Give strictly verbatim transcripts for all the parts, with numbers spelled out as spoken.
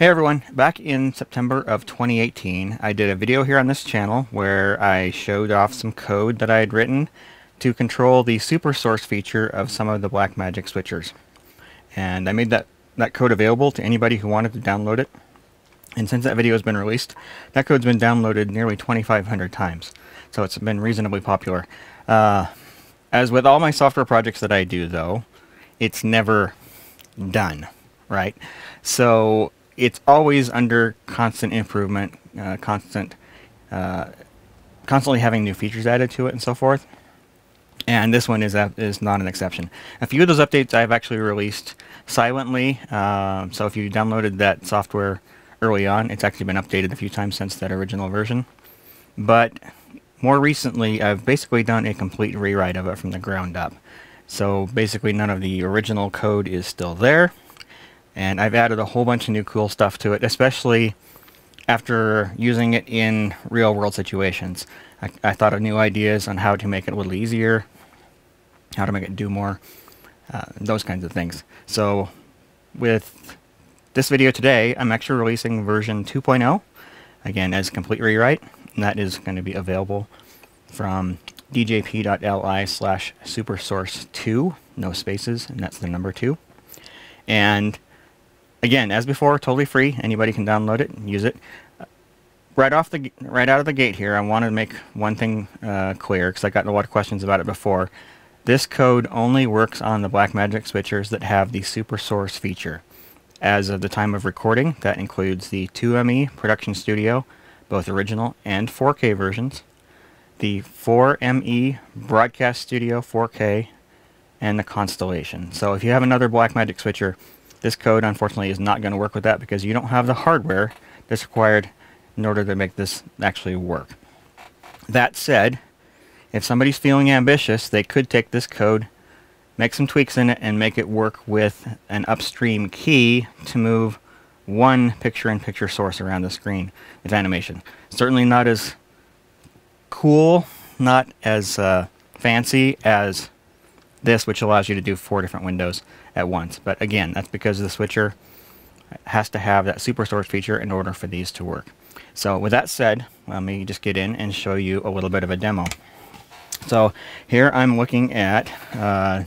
Hey everyone, back in September of twenty eighteen, I did a video here on this channel where I showed off some code that I had written to control the SuperSource feature of some of the Blackmagic switchers. And I made that, that code available to anybody who wanted to download it. And since that video has been released, that code's been downloaded nearly twenty-five hundred times. So it's been reasonably popular. Uh, as with all my software projects that I do though, it's never done, right? So it's always under constant improvement, uh, constant, uh, constantly having new features added to it and so forth. And this one is, uh, is not an exception. A few of those updates I've actually released silently. Uh, so if you downloaded that software early on, it's actually been updated a few times since that original version. But more recently, I've basically done a complete rewrite of it from the ground up. So basically none of the original code is still there. And I've added a whole bunch of new cool stuff to it, especially after using it in real-world situations. I, I thought of new ideas on how to make it a little easier, how to make it do more, uh, those kinds of things. So with this video today, I'm actually releasing version two point oh, again, as a complete rewrite, and that is going to be available from djp.li slash supersource2, no spaces, and that's the number two. And again, as before, totally free. Anybody can download it and use it. Right off the, right out of the gate here, I want to make one thing uh, clear, because I got a lot of questions about it before. This code only works on the Blackmagic switchers that have the SuperSource feature. As of the time of recording, that includes the two M E Production Studio, both original and four K versions, the four M E Broadcast Studio four K, and the Constellation. So if you have another Blackmagic switcher, this code, unfortunately, is not going to work with that because you don't have the hardware that's required in order to make this actually work. That said, if somebody's feeling ambitious, they could take this code, make some tweaks in it, and make it work with an upstream key to move one picture-in-picture source around the screen with animation. Certainly not as cool, not as uh, fancy as this, which allows you to do four different windows at once. But again, that's because the switcher has to have that SuperSource feature in order for these to work. So with that said, let me just get in and show you a little bit of a demo. So here I'm looking at uh,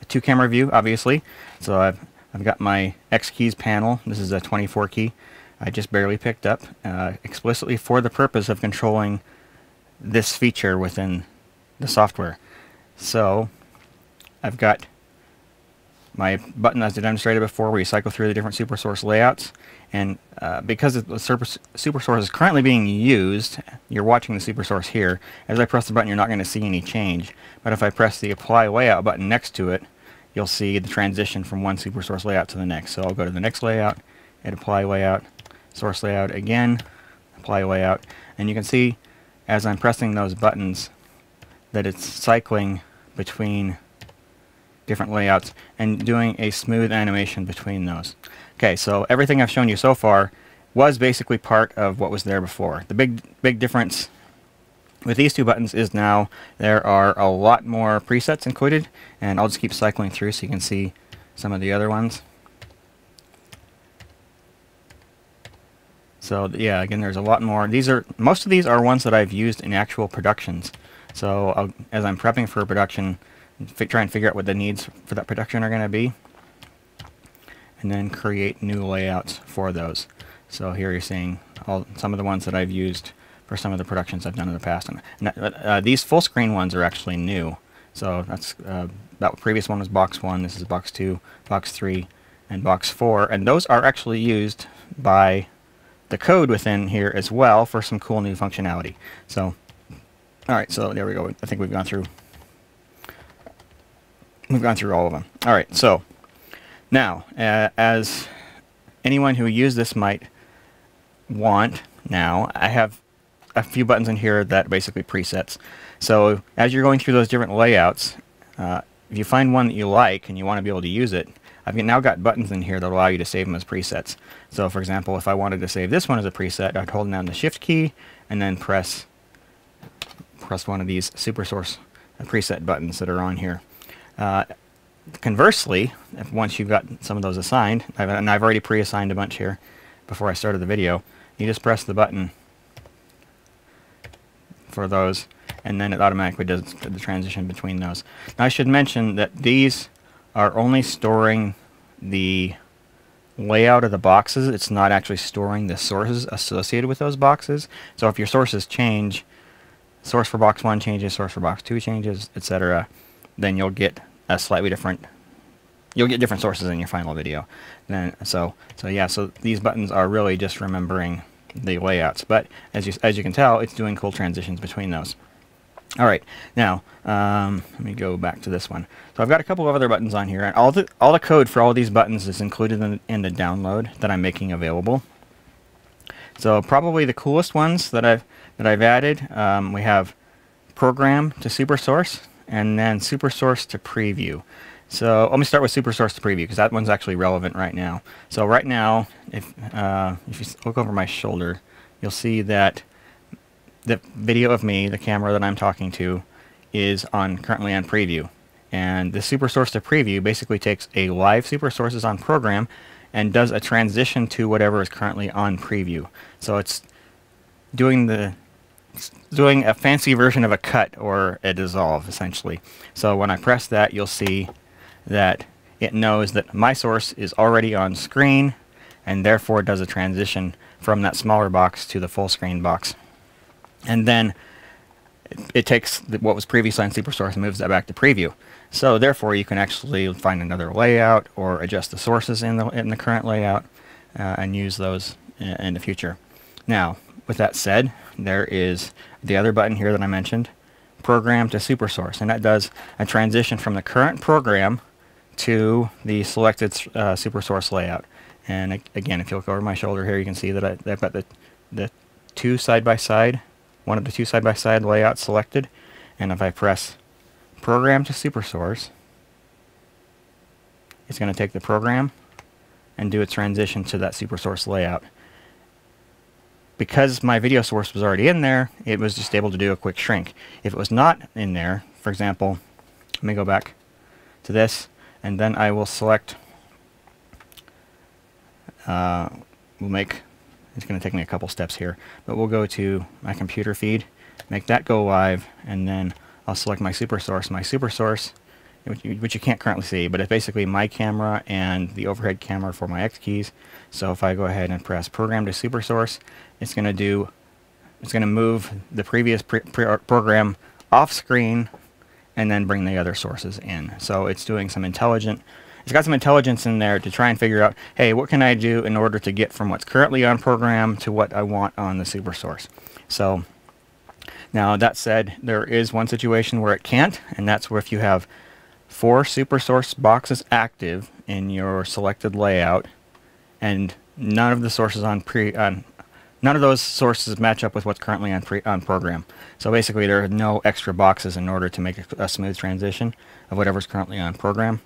a two-camera view, obviously. So I've, I've got my X-keys panel. This is a twenty-four key I just barely picked up, uh, explicitly for the purpose of controlling this feature within the software. So I've got my button, as I demonstrated before, where you cycle through the different SuperSource layouts. And uh, because the SuperSource is currently being used, you're watching the SuperSource here. As I press the button, you're not going to see any change. But if I press the Apply Layout button next to it, you'll see the transition from one SuperSource layout to the next. So I'll go to the next layout, hit Apply Layout, Source Layout again, Apply Layout. And you can see, as I'm pressing those buttons, that it's cycling between different layouts and doing a smooth animation between those. Okay, so everything I've shown you so far was basically part of what was there before. The big big difference with these two buttons is now there are a lot more presets included, and I'll just keep cycling through so you can see some of the other ones. So yeah, again, there's a lot more. These are, most of these are ones that I've used in actual productions. So I'll, as I'm prepping for a production, try and figure out what the needs for that production are going to be, and then create new layouts for those. So here you're seeing all, some of the ones that I've used for some of the productions I've done in the past. And, and uh, these full screen ones are actually new. So that's uh, that previous one was box one, this is box two, box three, and box four. And those are actually used by the code within here as well for some cool new functionality. So, all right, so there we go. I think we've gone through We've gone through all of them. All right, so now, uh, as anyone who used this might want now, I have a few buttons in here that basically presets. So as you're going through those different layouts, uh, if you find one that you like and you want to be able to use it, I've now got buttons in here that allow you to save them as presets. So for example, if I wanted to save this one as a preset, I'd hold down the Shift key and then press, press one of these SuperSource preset buttons that are on here. Uh, conversely, if once you've got some of those assigned, I've, and I've already pre-assigned a bunch here, before I started the video. You just press the button for those, and then it automatically does the transition between those. Now I should mention that these are only storing the layout of the boxes. It's not actually storing the sources associated with those boxes. So if your sources change, source for box one changes, source for box two changes, et cetera, then you'll get a slightly different, you'll get different sources in your final video. Then so so yeah, so these buttons are really just remembering the layouts, but as you as you can tell, it's doing cool transitions between those. All right, now um, let me go back to this one. So I've got a couple of other buttons on here, and all the all the code for all these buttons is included in, in the download that I'm making available. So probably the coolest ones that I've that I've added, um, we have program to SuperSource, and then SuperSource to preview. So let me start with SuperSource to preview, because that one's actually relevant right now. So right now, if uh, if you look over my shoulder, you'll see that the video of me, the camera that I'm talking to, is on currently on preview. And the SuperSource to preview basically takes a live SuperSource is on program and does a transition to whatever is currently on preview. So it's doing the It's doing a fancy version of a cut or a dissolve, essentially. So when I press that, you'll see that it knows that my source is already on screen, and therefore does a transition from that smaller box to the full screen box. And then it, it takes the, what was previously on SuperSource and moves that back to preview. So therefore, you can actually find another layout or adjust the sources in the, in the current layout uh, and use those in, in the future. Now, with that said, there is the other button here that I mentioned, program to SuperSource, and that does a transition from the current program to the selected uh, SuperSource layout. And again, if you look over my shoulder here, you can see that I, I've got the, the two side-by-side, one of the two side-by-side layouts selected, and if I press program to SuperSource, it's going to take the program and do a transition to that SuperSource layout. Because my video source was already in there, it was just able to do a quick shrink. If it was not in there, for example, let me go back to this, and then I will select, uh, we'll make, it's going to take me a couple steps here, but we'll go to my computer feed, make that go live, and then I'll select my SuperSource. My SuperSource, which you, which you can't currently see, but it's basically my camera and the overhead camera for my X-keys. So if I go ahead and press program to SuperSource, it's going to do, it's going to move the previous pre pre program off screen and then bring the other sources in. So it's doing some intelligent, it's got some intelligence in there to try and figure out, hey, what can I do in order to get from what's currently on program to what I want on the SuperSource. So now that said, there is one situation where it can't, and that's where if you have four SuperSource boxes active in your selected layout, and none of the sources on pre on none of those sources match up with what's currently on pre on program. So basically, there are no extra boxes in order to make a, a smooth transition of whatever's currently on program.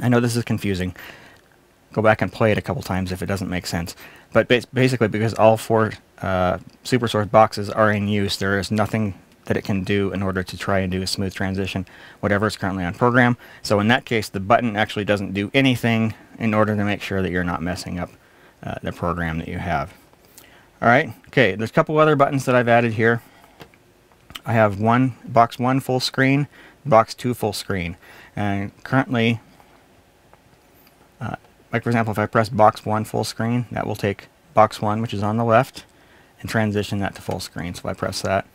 I know this is confusing. Go back and play it a couple times if it doesn't make sense. But bas basically, because all four uh, SuperSource boxes are in use, there is nothing that it can do in order to try and do a smooth transition, whatever is currently on program. So in that case, the button actually doesn't do anything in order to make sure that you're not messing up uh, the program that you have. All right, okay, there's a couple other buttons that I've added here. I have one, box one full screen, box two full screen. And currently, uh, like for example, if I press box one full screen, that will take box one, which is on the left, and transition that to full screen. So if I press that,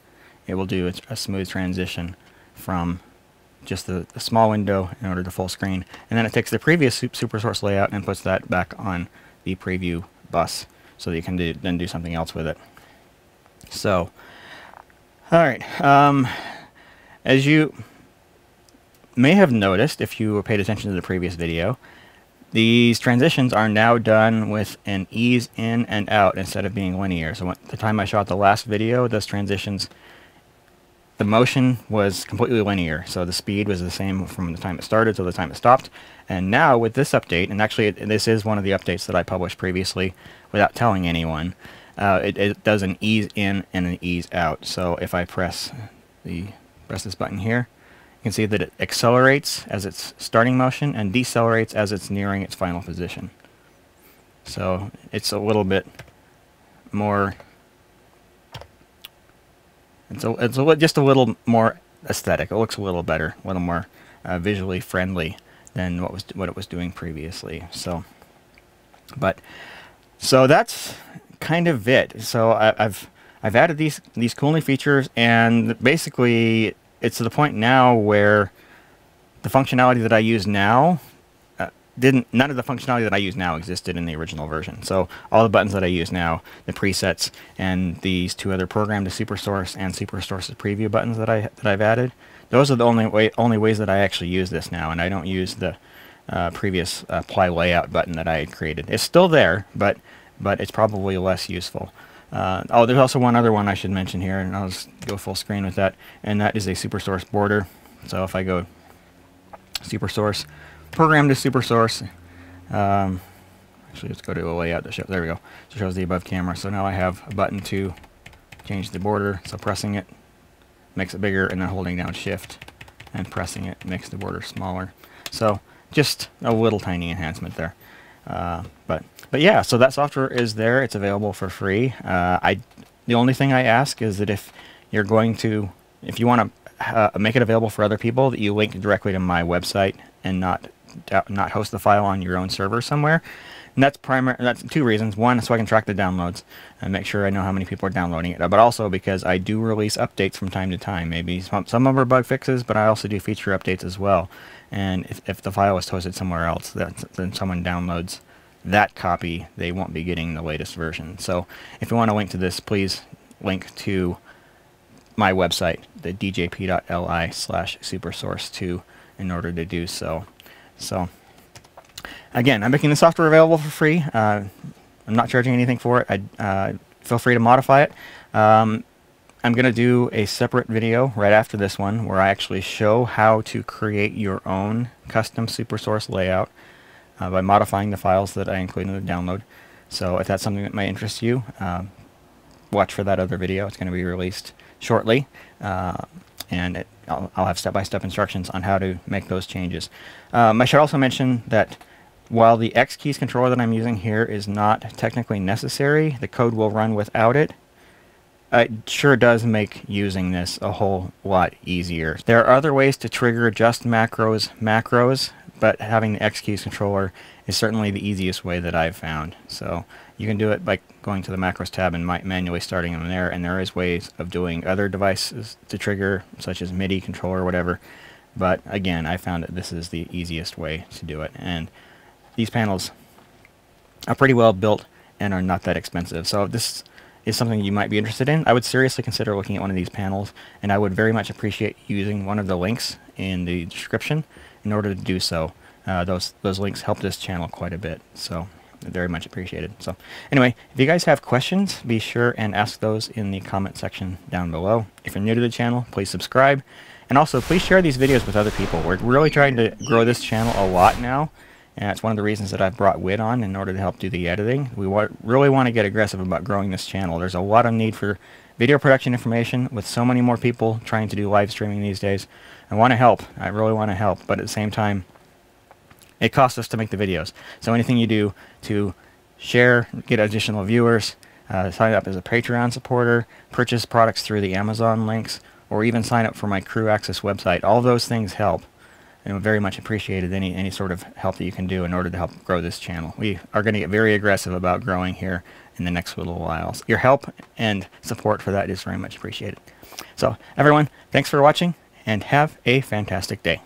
it will do a, a smooth transition from just the, the small window in order to full screen. And then it takes the previous su SuperSource layout and puts that back on the preview bus so that you can do, then do something else with it. So, all right. Um, as you may have noticed, if you paid attention to the previous video, these transitions are now done with an ease in and out instead of being linear. So at the time I shot the last video, those transitions, the motion was completely linear, so the speed was the same from the time it started to the time it stopped. And now with this update, and actually it, this is one of the updates that I published previously without telling anyone, uh, it, it does an ease in and an ease out. So if I press the press this button here, you can see that it accelerates as its starting motion and decelerates as it's nearing its final position. So it's a little bit more, it's, a, it's a, just a little more aesthetic. It looks a little better, a little more uh, visually friendly than what was what it was doing previously. So, but so that's kind of it. So I, I've I've added these these cool new features, and basically it's to the point now where the functionality that I use now uh, didn't none of the functionality that I use now existed in the original version. So all the buttons that I use now, the presets, and these two other programs, the SuperSource and SuperSource's preview buttons that I that I've added, those are the only way only ways that I actually use this now, and I don't use the uh, previous apply layout button that I had created. It's still there, but but it's probably less useful. Uh, oh, there's also one other one I should mention here, and I'll just go full screen with that, and that is a SuperSource border. So if I go SuperSource, program to SuperSource, um, actually let's go to a layout that shows, there we go, so it shows the above camera. So now I have a button to change the border, so pressing it makes it bigger, and then holding down shift and pressing it makes the border smaller. So just a little tiny enhancement there. Uh, but but yeah, so that software is there. It's available for free. Uh, I the only thing I ask is that if you're going to, if you want to uh, make it available for other people, that you link directly to my website and not uh, not host the file on your own server somewhere. And that's primary. That's two reasons. One, so I can track the downloads and make sure I know how many people are downloading it. But also because I do release updates from time to time. Maybe some some of them are bug fixes, but I also do feature updates as well. And if if the file is hosted somewhere else, that then someone downloads that copy, they won't be getting the latest version. So if you want to link to this, please link to my website, the d j p dot l i slash supersource two, in order to do so. So. Again, I'm making the software available for free. Uh, I'm not charging anything for it. I, uh, feel free to modify it. Um, I'm going to do a separate video right after this one where I actually show how to create your own custom SuperSource layout uh, by modifying the files that I include in the download. So if that's something that might interest you, uh, watch for that other video. It's going to be released shortly. Uh, and it, I'll, I'll have step-by-step instructions on how to make those changes. Um, I should also mention that while the X keys controller that I'm using here is not technically necessary, the code will run without it. It sure does make using this a whole lot easier. There are other ways to trigger just macros macros, but having the X keys controller is certainly the easiest way that I've found. So you can do it by going to the macros tab and manually starting them there, and there is ways of doing other devices to trigger, such as MIDI controller or whatever. But again, I found that this is the easiest way to do it. And these panels are pretty well built and are not that expensive. So if this is something you might be interested in, I would seriously consider looking at one of these panels, and I would very much appreciate using one of the links in the description in order to do so. Uh, those, those links help this channel quite a bit, so very much appreciated. So anyway, if you guys have questions, be sure and ask those in the comment section down below. If you're new to the channel, please subscribe. And also, please share these videos with other people. We're really trying to grow this channel a lot now. And it's one of the reasons that I've brought W I D on in order to help do the editing. We wa really want to get aggressive about growing this channel. There's a lot of need for video production information with so many more people trying to do live streaming these days. I want to help. I really want to help. But at the same time, it costs us to make the videos. So anything you do to share, get additional viewers, uh, sign up as a Patreon supporter, purchase products through the Amazon links, or even sign up for my Crew Access website, all those things help. And very much appreciated any any sort of help that you can do in order to help grow this channel. We are going to get very aggressive about growing here in the next little while. So your help and support for that is very much appreciated. So everyone, thanks for watching, and have a fantastic day.